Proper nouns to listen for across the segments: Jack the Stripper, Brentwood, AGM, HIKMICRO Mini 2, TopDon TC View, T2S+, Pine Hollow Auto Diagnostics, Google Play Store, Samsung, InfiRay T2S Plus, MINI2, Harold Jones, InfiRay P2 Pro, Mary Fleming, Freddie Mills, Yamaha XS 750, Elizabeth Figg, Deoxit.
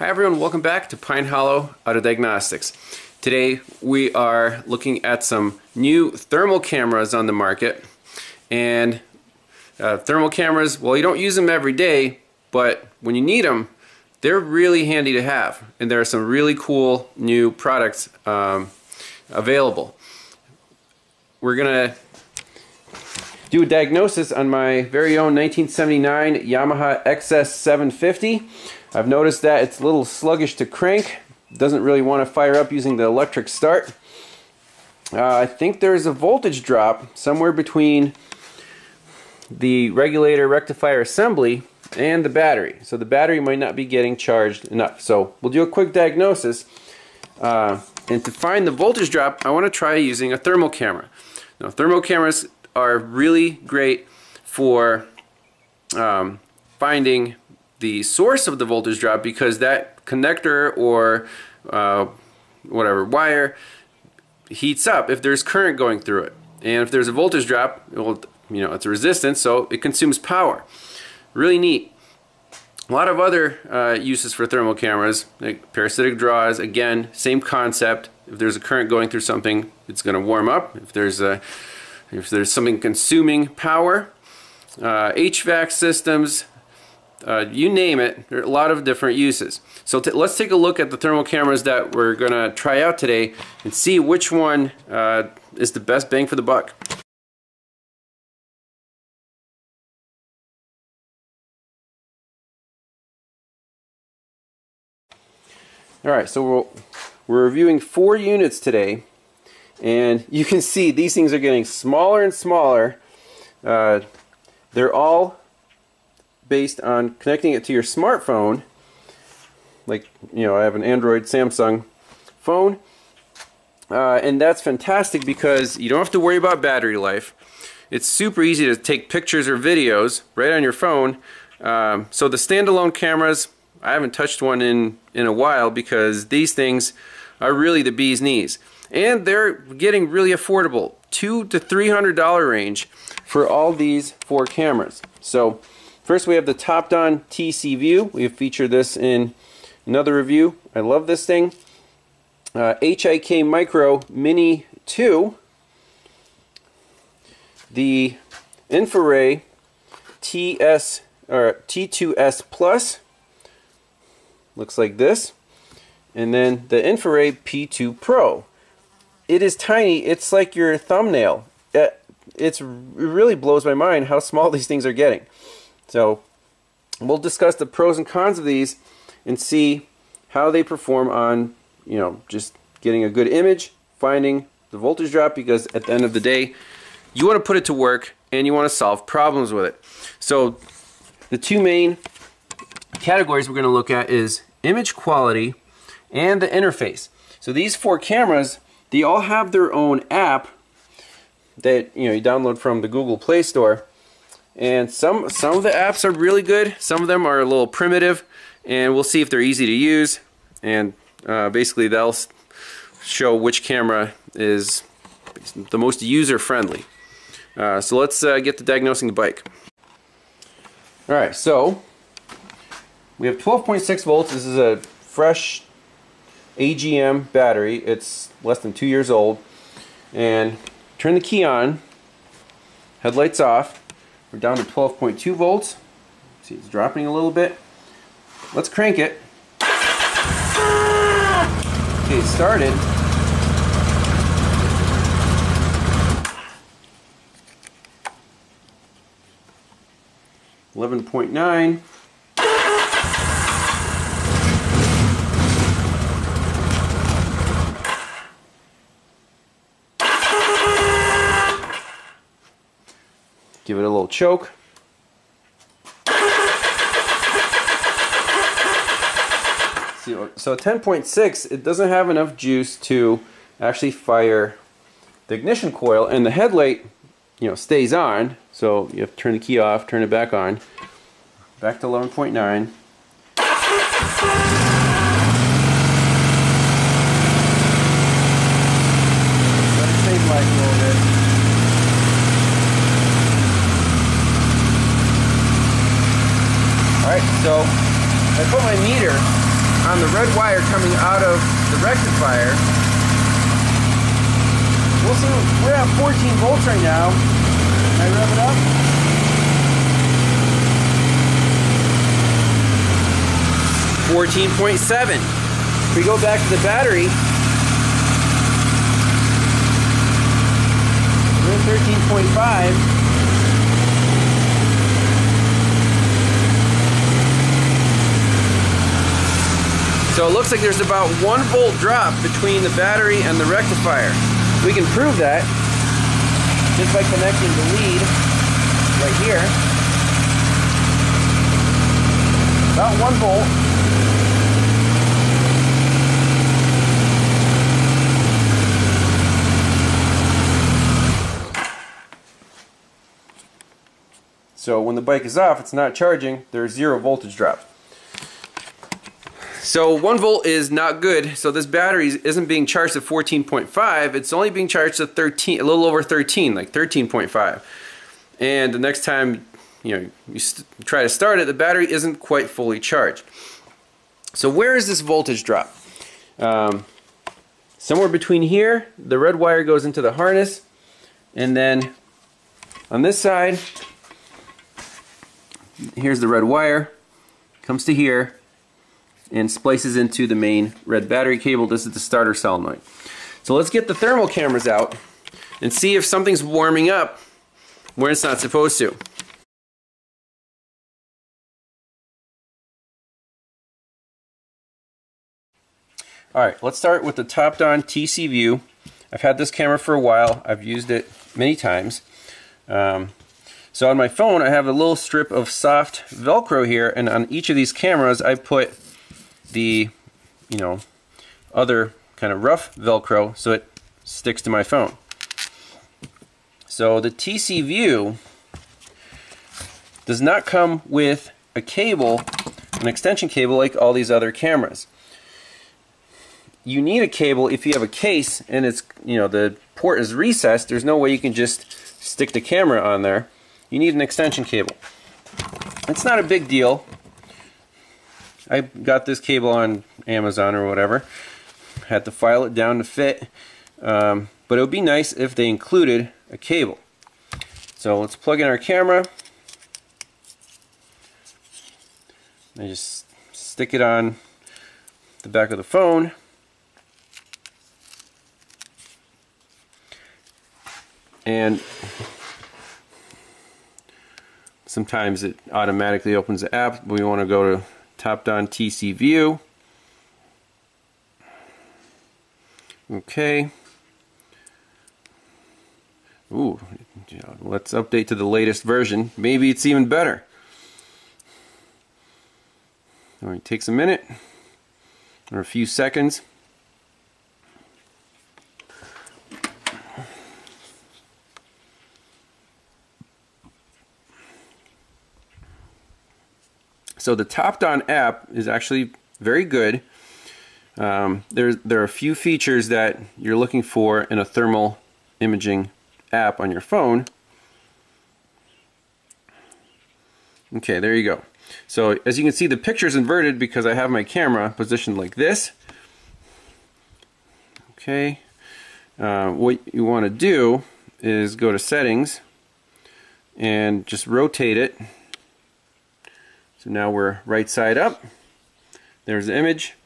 Hi everyone, welcome back to Pine Hollow Auto Diagnostics. Today we are looking at some new thermal cameras on the market. And thermal cameras, well, you don't use them every day, but when you need them, they're really handy to have. And there are some really cool new products available. We're gonna do a diagnosis on my very own 1979 Yamaha XS 750. I've noticed that it's a little sluggish to crank. Doesn't really want to fire up using the electric start. I think there's a voltage drop somewhere between the regulator rectifier assembly and the battery. So the battery might not be getting charged enough. So we'll do a quick diagnosis. And to find the voltage drop, I want to try using a thermal camera. Now, thermal cameras are really great for finding the source of the voltage drop, because that connector or whatever wire heats up if there's current going through it, and if there's a voltage drop, it will, you know, it's a resistance, so it consumes power. Really neat. A lot of other uses for thermal cameras, like parasitic draws. Again, same concept. If there's a current going through something, it's going to warm up. If there's something consuming power, HVAC systems. You name it, there are a lot of different uses. So let's take a look at the thermal cameras that we're going to try out today and see which one is the best bang for the buck. Alright, so we're reviewing 4 units today, and you can see these things are getting smaller and smaller. They're all based on connecting it to your smartphone. Like, you know, I have an Android Samsung phone, and that's fantastic because you don't have to worry about battery life. It's super easy to take pictures or videos right on your phone. So the standalone cameras, I haven't touched one in a while, because these things are really the bee's knees, and they're getting really affordable, $200 to $300 range for all these 4 cameras. So first, we have the TopDon TC View. We have featured this in another review. I love this thing. HIKMICRO Mini 2. The InfiRay T2S Plus. Looks like this. And then the InfiRay P2 Pro. It is tiny. It's like your thumbnail. It really blows my mind how small these things are getting. So we'll discuss the pros and cons of these and see how they perform on, you know, just getting a good image, finding the voltage drop, because at the end of the day, you want to put it to work and you want to solve problems with it. So the 2 main categories we're going to look at is image quality and the interface. So these 4 cameras, they all have their own app that, you know, you download from the Google Play Store. And some of the apps are really good, some of them are a little primitive, and we'll see if they're easy to use. And basically they'll show which camera is the most user-friendly. So let's get to diagnosing the bike. Alright, so we have 12.6 volts. This is a fresh AGM battery. It's less than 2 years old. And turn the key on, headlights off. We're down to 12.2 volts. See, it's dropping a little bit. Let's crank it. Okay, it started. .9. Give it a little choke. So 10.6, it doesn't have enough juice to actually fire the ignition coil, and the headlight, you know, stays on. So you have to turn the key off, turn it back on. Back to 11.9. So I put my meter on the red wire coming out of the rectifier, we'll see, we're at 14 volts right now. Can I rev it up? It's 14.7. If we go back to the battery, we're at 13.5. So it looks like there's about 1 volt drop between the battery and the rectifier. We can prove that just by connecting the lead right here. About 1 volt. So when the bike is off, it's not charging, there's zero voltage drop. So 1 volt is not good. So this battery isn't being charged to 14.5. It's only being charged to 13, a little over 13, like 13.5. And the next time you try to start it, the battery isn't quite fully charged. So where is this voltage drop? Somewhere between here, the red wire goes into the harness, and then on this side, here's the red wire, comes to here, and splices into the main red battery cable. This is the starter solenoid. So let's get the thermal cameras out and see if something's warming up where it's not supposed to. Alright, let's start with the TopDon TC View. I've had this camera for a while. I've used it many times. So on my phone I have a little strip of soft Velcro here, and on each of these cameras I put the other kind of rough Velcro so it sticks to my phone. So the TC View does not come with a cable, an extension cable like all these other cameras. You need a cable if you have a case and it's the port is recessed. There's no way you can just stick the camera on there. You need an extension cable. It's not a big deal. I got this cable on Amazon or whatever. Had to file it down to fit, but it would be nice if they included a cable. So let's plug in our camera. I just stick it on the back of the phone. And sometimes it automatically opens the app. We want to go to TopDon TC View. Okay. Ooh, let's update to the latest version. Maybe it's even better. All right, it takes a minute or a few seconds. So the TopDon app is actually very good. There are a few features that you're looking for in a thermal imaging app on your phone. Okay, there you go. So as you can see, the picture's inverted because I have my camera positioned like this. Okay, what you want to do is go to settings and just rotate it. So now we're right side up. There's the image.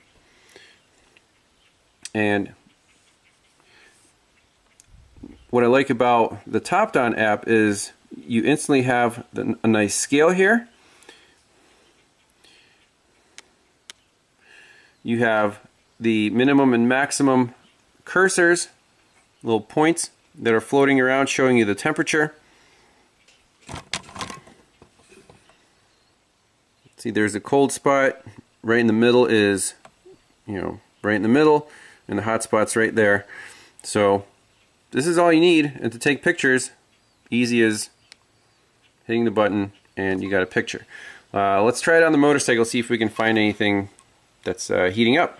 And what I like about the TopDon app is you instantly have a nice scale here. You have the minimum and maximum cursors, little points that are floating around showing you the temperature. See, there's a cold spot, right in the middle is, right in the middle, and the hot spot's right there. So this is all you need, and to take pictures, easy as hitting the button and you got a picture. Let's try it on the motorcycle, see if we can find anything that's heating up.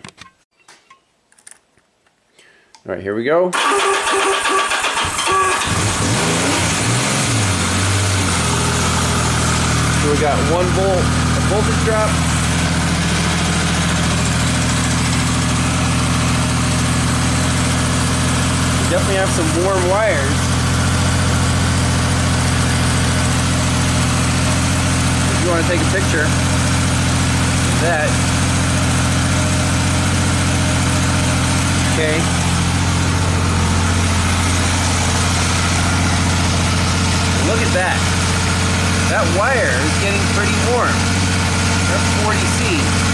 All right, here we go. So we got 1 volt voltage drop. definitely have some warm wires. If you want to take a picture of that. Okay. Look at that. That wire is getting pretty warm. That's 40C.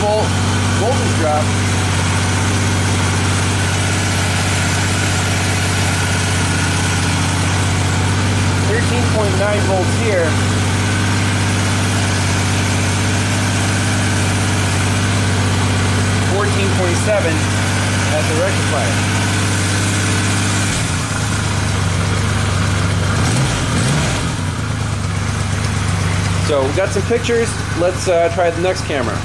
Voltage drop. .9 volts here. .7 at the rectifier. So we got some pictures. Let's try the next camera.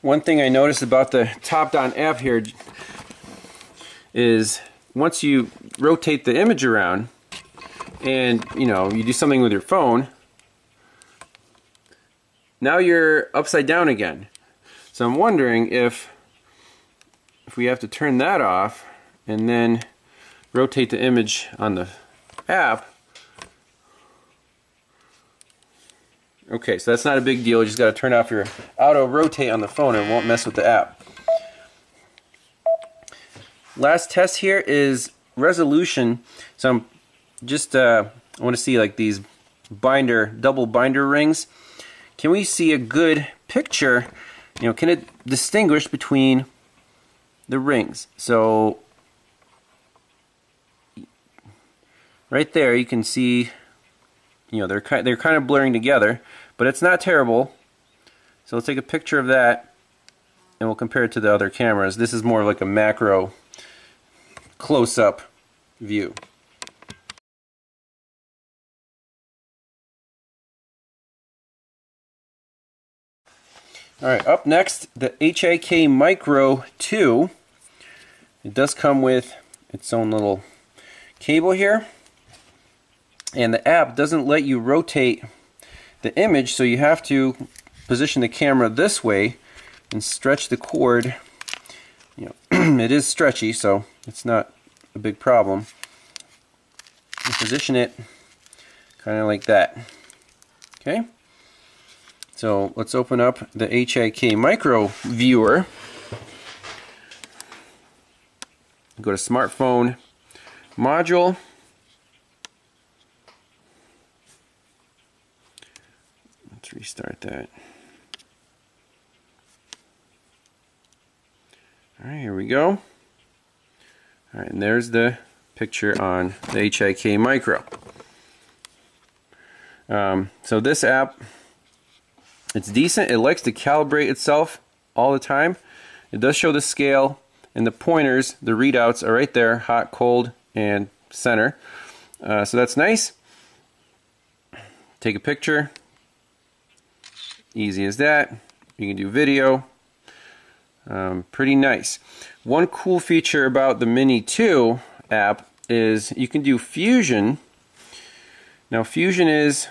One thing I noticed about the TopDon app here is once you rotate the image around and you know you do something with your phone, now you're upside down again. So I'm wondering if we have to turn that off and then rotate the image on the app. Okay, so that's not a big deal. You just got to turn off your auto rotate on the phone and it won't mess with the app. Last test here is resolution. So I'm just I want to see like these double binder rings. Can we see a good picture? You know, can it distinguish between the rings? So right there, you can see. You know, they're kind of blurring together, but it's not terrible. So let's take a picture of that and we'll compare it to the other cameras. This is more like a macro close-up view. Alright, up next, the HIKMICRO 2. It does come with its own little cable here. And the app doesn't let you rotate the image, so you have to position the camera this way and stretch the cord. You know, it is stretchy, so it's not a big problem. You position it kind of like that. Okay, so let's open up the HIKMICRO viewer. Go to smartphone module. Restart that. Alright, here we go. Alright, and there's the picture on the HIKMICRO. So this app, it's decent. It likes to calibrate itself all the time. It does show the scale and the pointers, the readouts are right there, hot, cold, and center. So that's nice. Take a picture. Easy as that. You can do video. Pretty nice. One cool feature about the Mini 2 app is you can do fusion. Now fusion is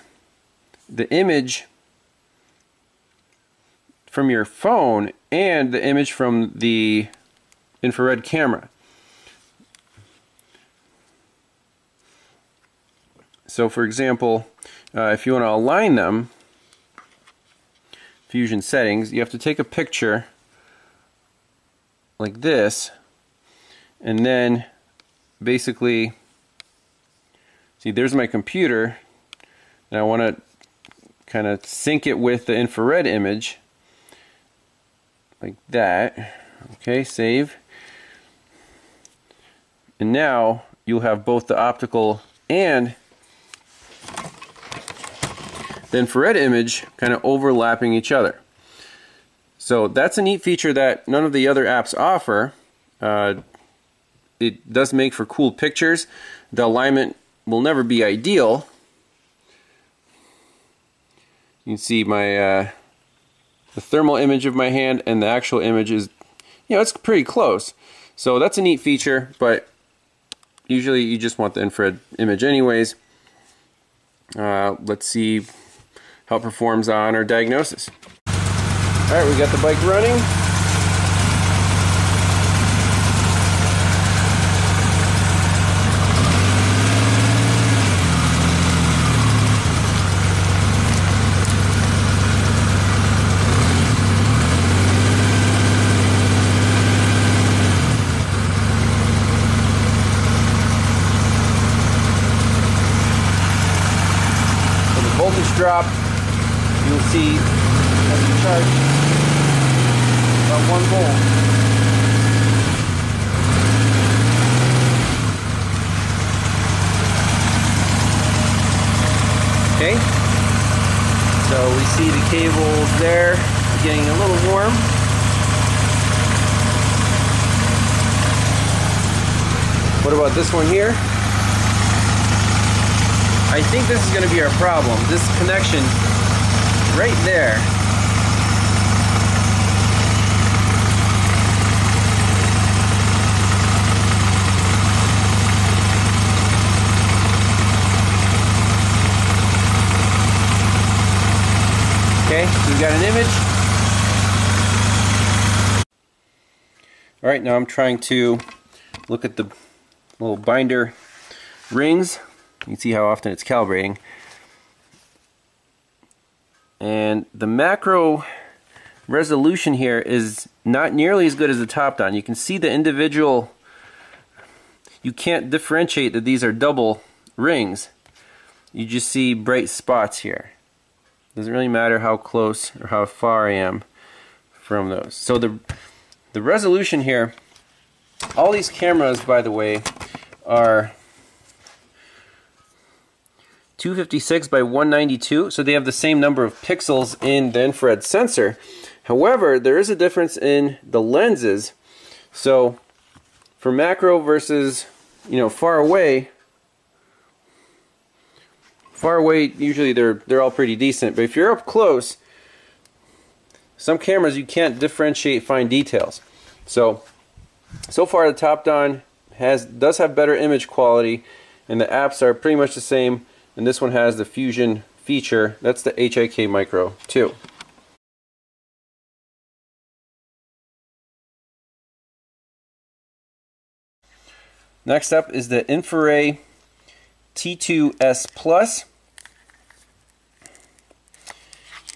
the image from your phone and the image from the infrared camera. So for example, if you want to align them, fusion settings, you have to take a picture like this and then basically see there's my computer and I want to kind of sync it with the infrared image like that. Okay, save, and now you'll have both the optical and the infrared image kind of overlapping each other. So that's a neat feature that none of the other apps offer. It does make for cool pictures. The alignment will never be ideal. You can see my the thermal image of my hand and the actual image is, you know, it's pretty close. So that's a neat feature, but usually you just want the infrared image anyways. Let's see how it performs on our diagnosis. All right, we got the bike running. Voltage drop, you'll see as we charge about 1 volt. Okay, so we see the cables there getting a little warm. What about this one here? I think this is going to be our problem. This connection right there. Okay, so we got an image. All right, now I'm trying to look at the little binder rings. You can see how often it's calibrating. And the macro resolution here is not nearly as good as the TopDon. You can see the individual, you can't differentiate that these are double rings. You just see bright spots here. Doesn't really matter how close or how far I am from those. So the resolution here, all these cameras, by the way, are 256 by 192, so they have the same number of pixels in the infrared sensor. However, there is a difference in the lenses. So for macro versus, you know, far away usually they're all pretty decent, but if you're up close, some cameras you can't differentiate fine details. So far the TopDon does have better image quality, and the apps are pretty much the same. And this one has the fusion feature. That's the HIKMICRO 2. Next up is the InfiRay T2S Plus.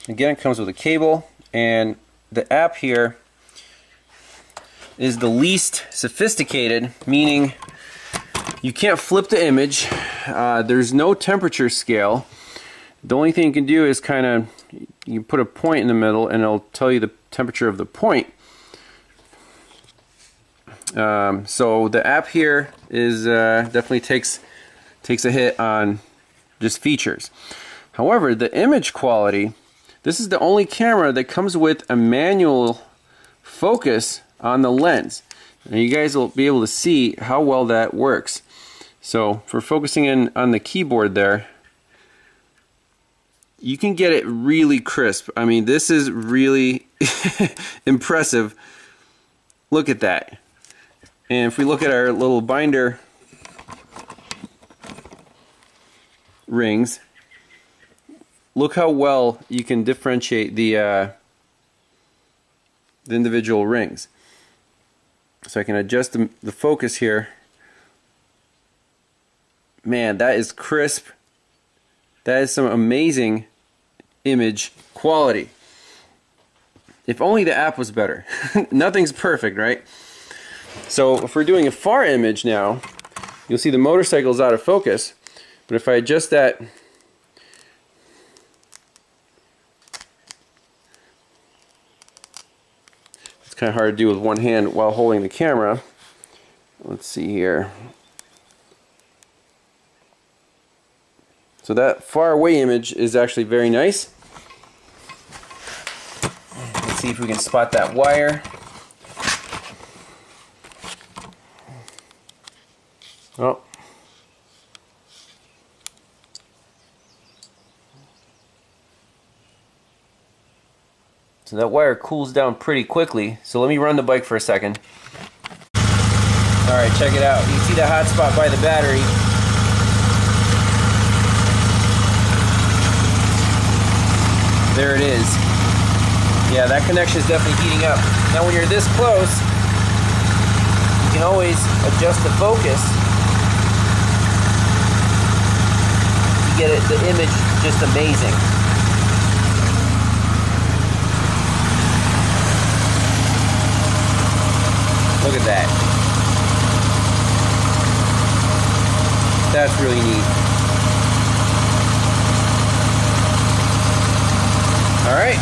Again, it comes with a cable, and the app here is the least sophisticated, meaning you can't flip the image. There's no temperature scale. The only thing you can do is kind of, you put a point in the middle and it'll tell you the temperature of the point. So the app here is definitely takes a hit on just features. However, the image quality, this is the only camera that comes with a manual focus on the lens. And you guys will be able to see how well that works. So for focusing in on the keyboard there, you can get it really crisp. I mean, this is really impressive. Look at that. And if we look at our little binder rings, look how well you can differentiate the individual rings. So I can adjust the focus here. Man, that is crisp. That is some amazing image quality. If only the app was better. Nothing's perfect, right? So if we're doing a far image now, you'll see the motorcycle is out of focus. But if I adjust that, it's kind of hard to do with one hand while holding the camera. Let's see here. So that far away image is actually very nice. Let's see if we can spot that wire. Oh. So that wire cools down pretty quickly. So let me run the bike for a second. All right, check it out. You can see the hot spot by the battery. There it is. Yeah, that connection is definitely heating up. Now when you're this close, you can always adjust the focus to get it, the image just amazing. Look at that. That's really neat. All right.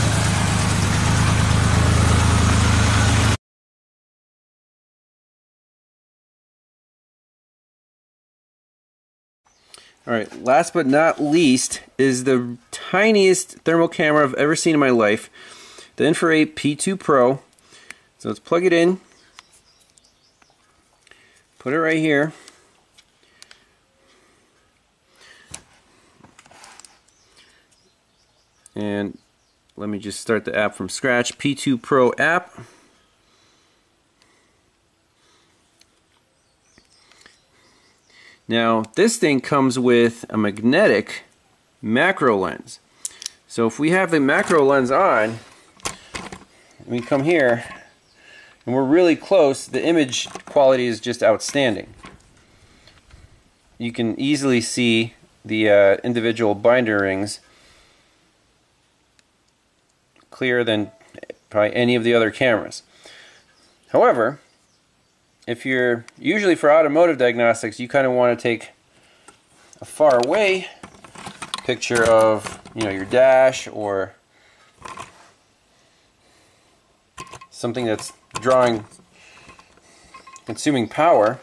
All right, last but not least is the tiniest thermal camera I've ever seen in my life, the InfiRay P2 Pro. So let's plug it in, put it right here. And let me just start the app from scratch. P2 Pro app. Now this thing comes with a magnetic macro lens. So if we have the macro lens on, we come here and we're really close, the image quality is just outstanding. You can easily see the individual binder rings clearer than probably any of the other cameras. However, if you're usually for automotive diagnostics, you kind of want to take a far away picture of, you know, your dash or something that's drawing, consuming power.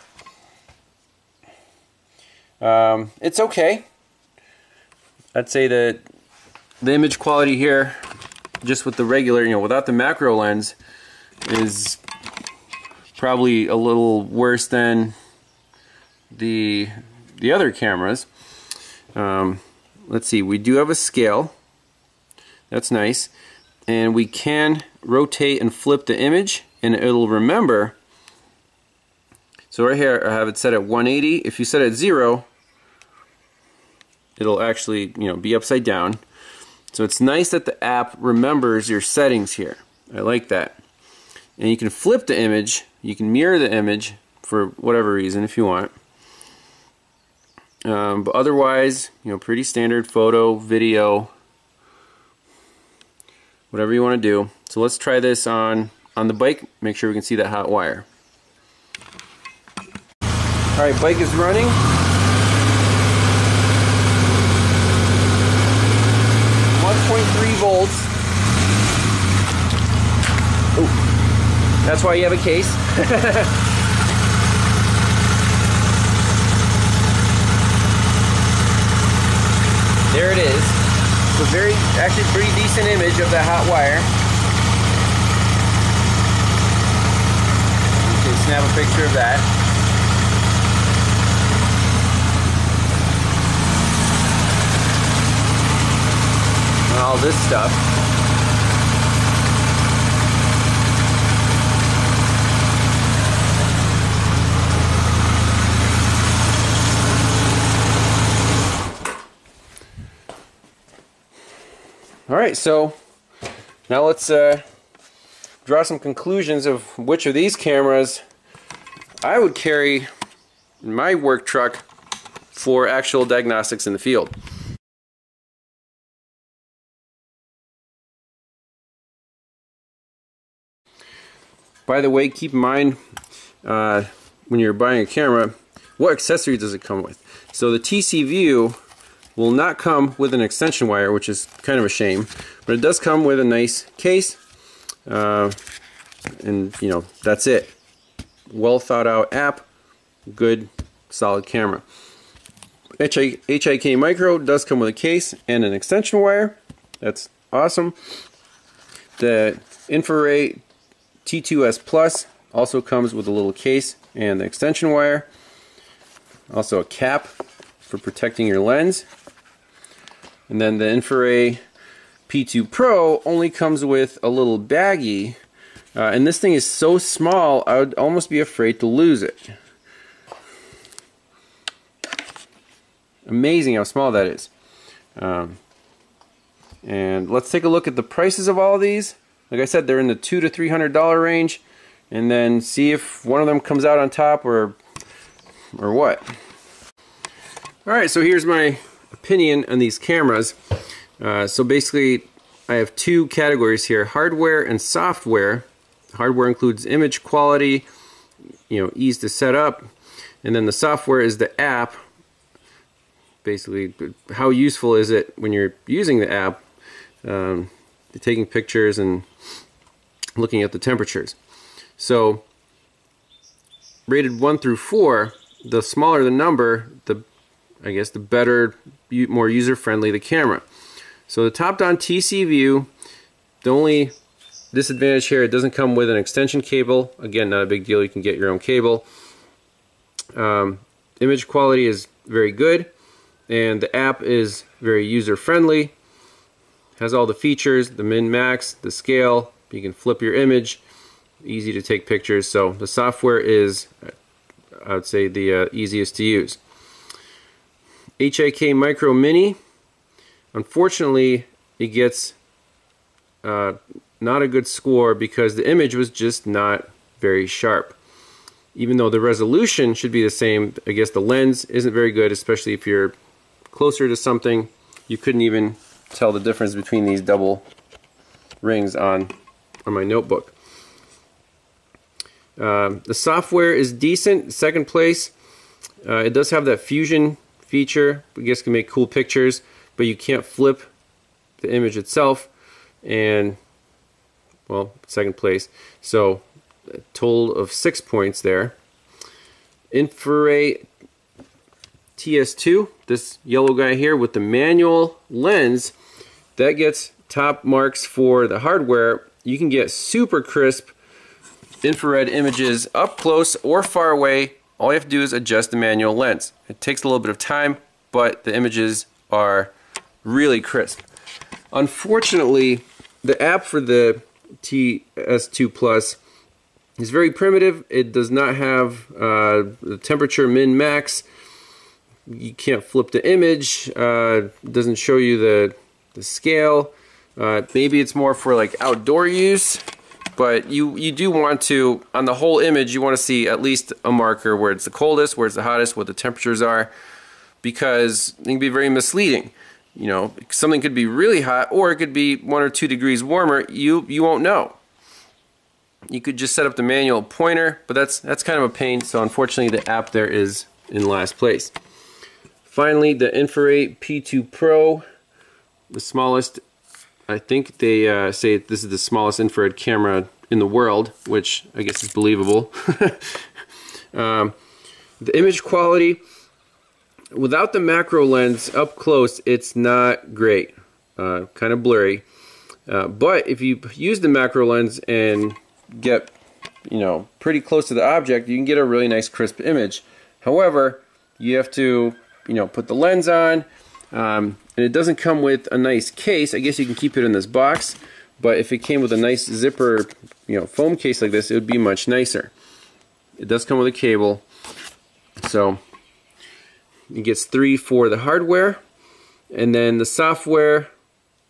It's okay. I'd say that the image quality here, just with the regular, you know, without the macro lens, is probably a little worse than the other cameras. Let's see, we do have a scale, that's nice, and we can rotate and flip the image and it'll remember. So right here I have it set at 180. If you set it at 0, it'll actually, you know, be upside down. So it's nice that the app remembers your settings here. I like that. And you can flip the image, you can mirror the image for whatever reason if you want. But otherwise, you know, pretty standard photo, video, whatever you want to do. So let's try this on the bike, make sure we can see that hot wire. All right, bike is running. Volts. Ooh, that's why you have a case. There it is. It's a very, actually pretty decent image of that hot wire. You can snap a picture of that. All this stuff. All right, so now let's draw some conclusions of which of these cameras I would carry in my work truck for actual diagnostics in the field. By the way, keep in mind when you're buying a camera, what accessory does it come with? So the TC View will not come with an extension wire, which is kind of a shame, but it does come with a nice case, and you know, that's it. Well thought out app, good, solid camera. HIKMICRO does come with a case and an extension wire. That's awesome. The InfiRay T2S Plus also comes with a little case and the extension wire. Also a cap for protecting your lens. And then the InfiRay P2 Pro only comes with a little baggie. And this thing is so small, I would almost be afraid to lose it. Amazing how small that is. And let's take a look at the prices of all of these. Like I said, they're in the $200 to $300 range, and then see if one of them comes out on top or what. Alright, so here's my opinion on these cameras. So basically I have two categories here, hardware and software. Hardware includes image quality, you know, ease to set up, and then the software is the app. Basically, how useful is it when you're using the app, taking pictures and looking at the temperatures. So rated 1 through 4, the smaller the number, the, I guess, the better, more user-friendly the camera. So the TopDon TC View, the only disadvantage here, it doesn't come with an extension cable. Again, not a big deal, you can get your own cable. Image quality is very good, and the app is very user-friendly. Has all the features, the min, max, the scale, you can flip your image, easy to take pictures. So the software is, I would say, the easiest to use. HIKMICRO Mini, unfortunately, it gets not a good score because the image was just not very sharp. Even though the resolution should be the same, I guess the lens isn't very good, especially if you're closer to something. You couldn't even tell the difference between these double rings on my notebook. The software is decent, second place. It does have that fusion feature, I guess can make cool pictures, but you can't flip the image itself, and well, second place. So a total of 6 points there. InfiRay TS2, this yellow guy here with the manual lens, that gets top marks for the hardware. You can get super crisp infrared images up close or far away. All you have to do is adjust the manual lens. It takes a little bit of time, but the images are really crisp. Unfortunately, the app for the TS2 Plus is very primitive. It does not have the temperature, min, max. You can't flip the image. It doesn't show you the scale. Maybe it's more for like outdoor use, but you do want to, on the whole image, you want to see at least a marker where it's the coldest, where it's the hottest, what the temperatures are, because it can be very misleading. You know, something could be really hot, or it could be 1 or 2 degrees warmer. You won't know. You could just set up the manual pointer, but that's kind of a pain. So unfortunately, the app there is in last place. Finally, the InfiRay P2 Pro, the smallest. I think they say this is the smallest infrared camera in the world, which I guess is believable. The image quality, without the macro lens up close, it's not great. Kind of blurry. But if you use the macro lens and get, you know, pretty close to the object, you can get a really nice crisp image. However, you have to, you know, put the lens on. And it doesn't come with a nice case. I guess you can keep it in this box, but if it came with a nice zipper, you know, foam case like this, it would be much nicer. It does come with a cable, so it gets 3 for the hardware, and then the software,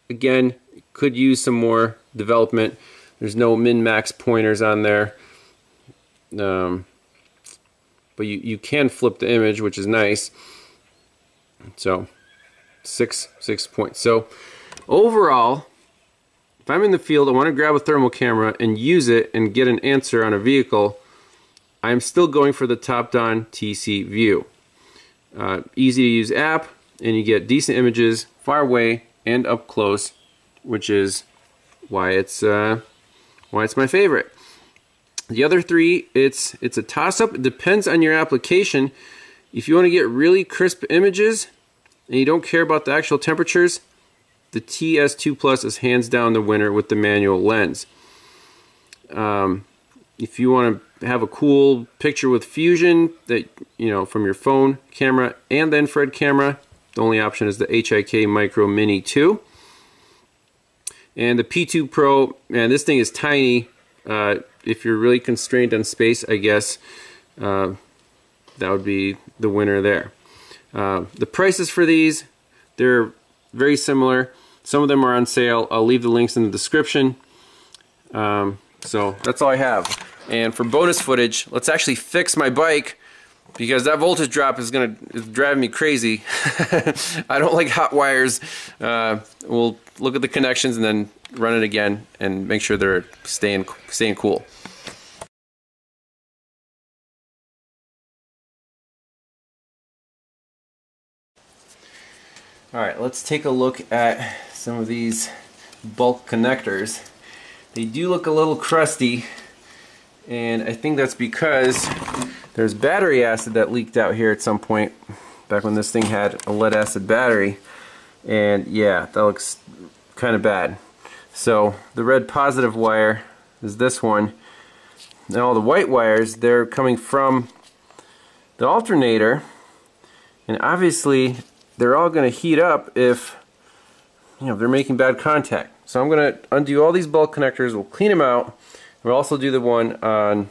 again, could use some more development. There's no min-max pointers on there, but you can flip the image, which is nice. So 6 points. So overall, if I'm in the field, I want to grab a thermal camera and use it and get an answer on a vehicle, I'm still going for the TopDon TC View. Easy to use app, and you get decent images far away and up close, which is why it's my favorite. The other three, it's a toss-up. It depends on your application. If you want to get really crisp images and you don't care about the actual temperatures, the TS2 Plus is hands down the winner with the manual lens. If you want to have a cool picture with fusion, that, you know, from your phone camera and the infrared camera, the only option is the HIKMICRO Mini 2. And the P2 Pro, man, this thing is tiny. If you're really constrained on space, I guess that would be the winner there. The prices for these, they're very similar. Some of them are on sale. I'll leave the links in the description. So that's all I have. And for bonus footage, let's actually fix my bike, because that voltage drop is driving me crazy. I don't like hot wires. We'll look at the connections and then run it again and make sure they're staying cool. Alright, let's take a look at some of these bulk connectors. They do look a little crusty, and I think that's because there's battery acid that leaked out here at some point back when this thing had a lead acid battery, and yeah, that looks kind of bad. So the red positive wire is this one, and all the white wires, they're coming from the alternator, and obviously they're all going to heat up if, you know, they're making bad contact. So I'm going to undo all these bulk connectors, we'll clean them out. We'll also do the one on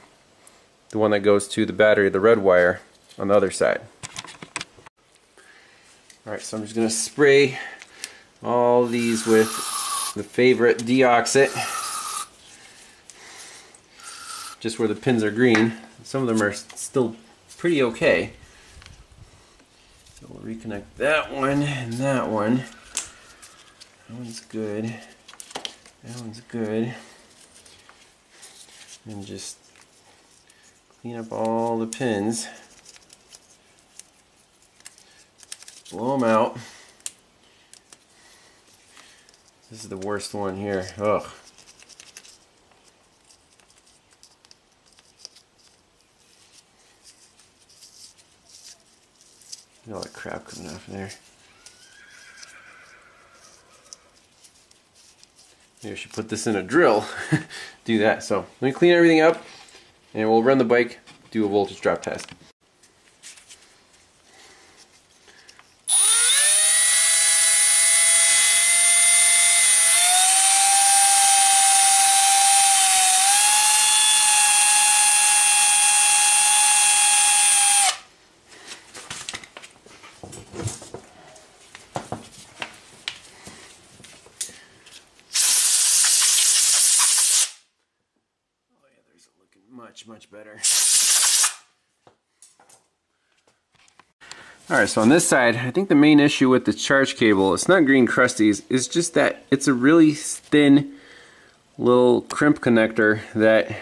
the one that goes to the battery, the red wire, on the other side. Alright, so I'm just going to spray all these with the favorite Deoxit, just where the pins are green. Some of them are still pretty okay. So we'll reconnect that one and that one. That one's good. That one's good. And just clean up all the pins, blow them out. This is the worst one here. Ugh. Look at all that crap coming off there. Maybe I should put this in a drill. Do that. So let me clean everything up and we'll run the bike, do a voltage drop test. Much better. All right, so on this side, I think the main issue with the charge cable, it's not green crusties, it's just that it's a really thin little crimp connector that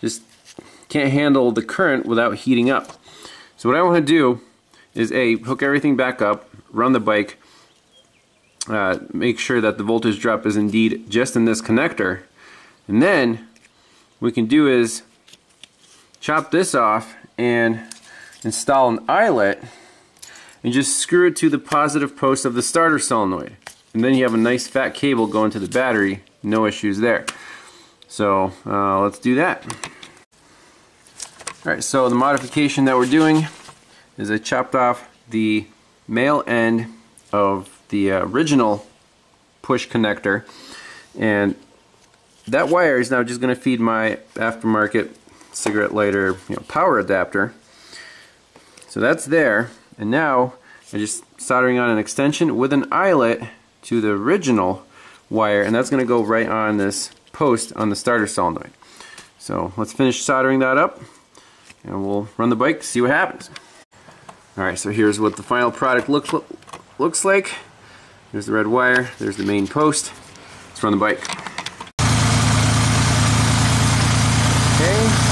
just can't handle the current without heating up. So what I want to do is hook everything back up, run the bike, make sure that the voltage drop is indeed just in this connector, and then what we can do is chop this off and install an eyelet and just screw it to the positive post of the starter solenoid, and then you have a nice fat cable going to the battery, no issues there. So let's do that. Alright, so the modification that we're doing is I chopped off the male end of the original push connector, and that wire is now just going to feed my aftermarket cigarette lighter, you know, power adapter. So that's there, and now I'm just soldering on an extension with an eyelet to the original wire, and that's going to go right on this post on the starter solenoid. So let's finish soldering that up and we'll run the bike, see what happens. Alright, so here's what the final product looks like. There's the red wire, there's the main post. Let's run the bike. Okay.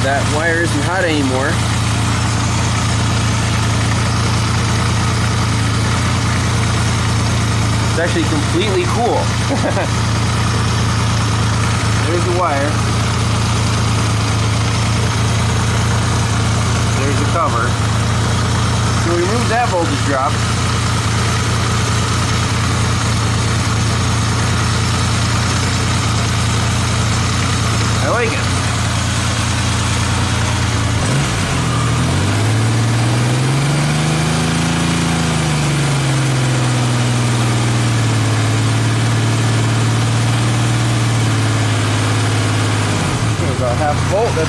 That wire isn't hot anymore. It's actually completely cool. There's the wire. There's the cover. So we removed that voltage drop. I like it.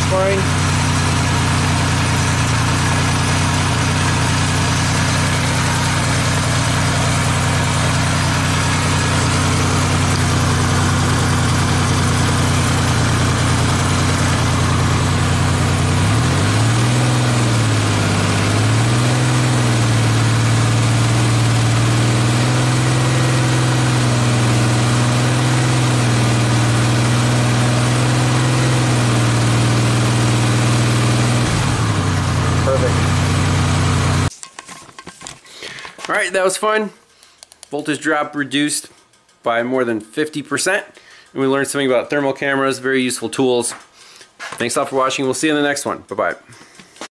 exploring. Alright, that was fun. Voltage drop reduced by more than 50%. And we learned something about thermal cameras, very useful tools. Thanks all for watching. We'll see you in the next one. Bye-bye.